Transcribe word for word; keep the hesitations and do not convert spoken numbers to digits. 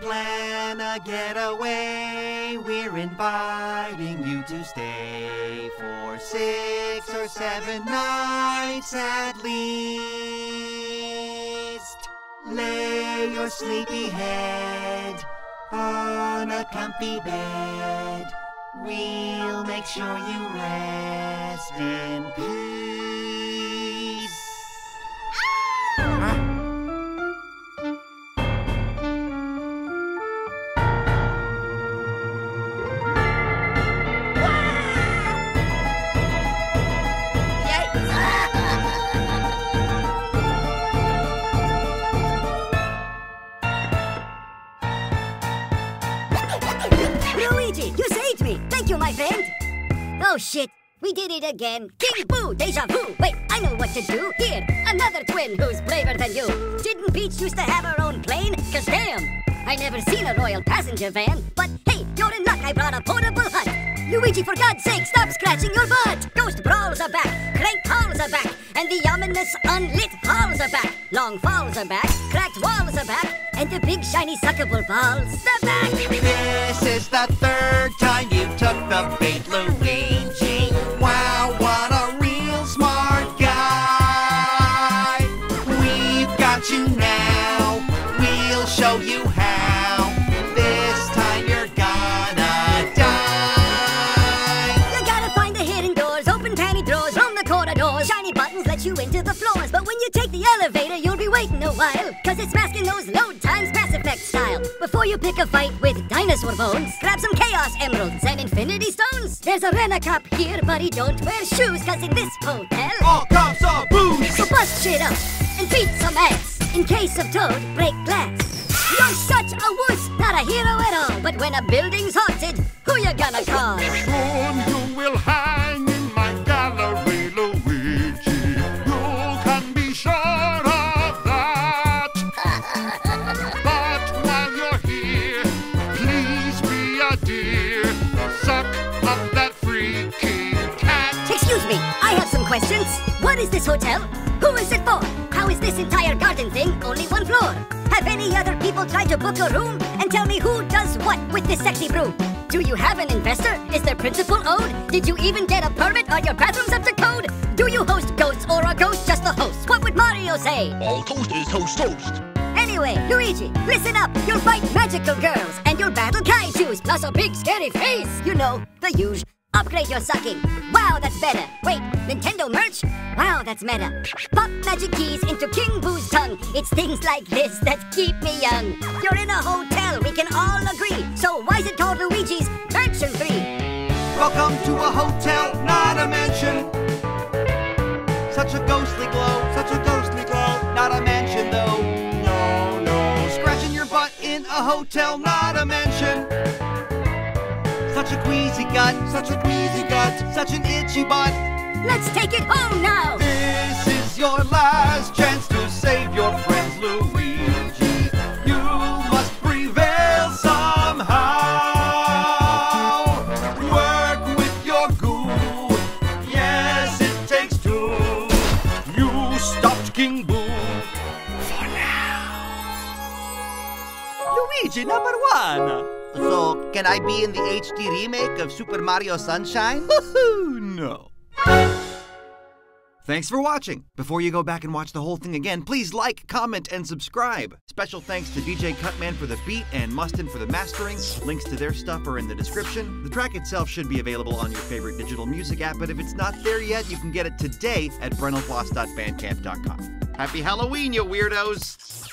Plan a getaway, we're inviting you to stay for six or seven nights at least. Lay your sleepy head on a comfy bed. We'll make sure you rest in peace. Ah! Huh? My friend. Oh shit, we did it again. King Boo, Deja Vu. Wait, I know what to do. Here, another twin who's braver than you. Didn't Peach used to have her own plane? Cause damn, I never seen a royal passenger van. But hey, you're in luck, I brought a portable hut. Luigi, for God's sake, stop scratching your butt. Ghost brawls are back, crank calls are back, and the ominous unlit halls are back. Long falls are back, cracked walls are back, and the big shiny suckable balls are back. This is the third time you took the bait, Luigi. Wow, what a real smart guy. We've got you now, we'll show you how. This time you're gonna die. You gotta find the hidden doors, open panty drawers, roam the corridors. Shiny buttons let you into the floors, but when you take the elevator you'll be waiting a while, cause it's masking those load times Mass Effect style. Before you pick a fight with dinosaur bones, grab some Chaos Emeralds and Infinity Stones. There's a rent-a-cop here, buddy, don't wear shoes, cause in this hotel all cops are booze. So bust shit up and beat some ass. In case of Toad, break glass. You're such a wuss, not a hero at all, but when a building's haunted, who you gonna call? Soon you will hang in my gallery, Luigi. You can be sure of that. But while you're here, please be a dear. Suck up that freaky cat. Excuse me, I have some questions. What is this hotel? Who is it for? How is this entire garden thing only one floor? Have any other people tried to book a room? And tell me who does what with this sexy broom? Do you have an investor? Is there principal owed? Did you even get a permit? Are your bathrooms up to code? Do you host ghosts or are ghosts just the hosts? What would Mario say? All toast is toast toast. Anyway, Luigi, listen up. You'll fight magical girls and you'll battle kaijus plus a big scary face. You know, the huge. Upgrade your sucking. Wow, that's better. Wait, Nintendo merch? Wow, that's meta. Pop magic keys into King Boo's tongue. It's things like this that keep me young. You're in a hotel, we can all agree. So why is it called Luigi's Mansion three? Welcome to a hotel, not a mansion. Such a ghostly glow, such a ghostly glow. Not a mansion though, no, no. Scratching your butt in a hotel, not a mansion. Such a queasy gut, such a queasy gut, such an itchy butt. Let's take it home now! This is your last chance to save your friends, Luigi. You must prevail somehow. Work with your goo. Yes, it takes two. You stopped King Boo for now. Luigi number one! So, can I be in the H D remake of Super Mario Sunshine? No. Thanks for watching. Before you go back and watch the whole thing again, please like, comment, and subscribe. Special thanks to D J Cutman for the beat and Mustin for the mastering. Links to their stuff are in the description. The track itself should be available on your favorite digital music app, but if it's not there yet, you can get it today at brennelploss dot bandcamp dot com. Happy Halloween, you weirdos!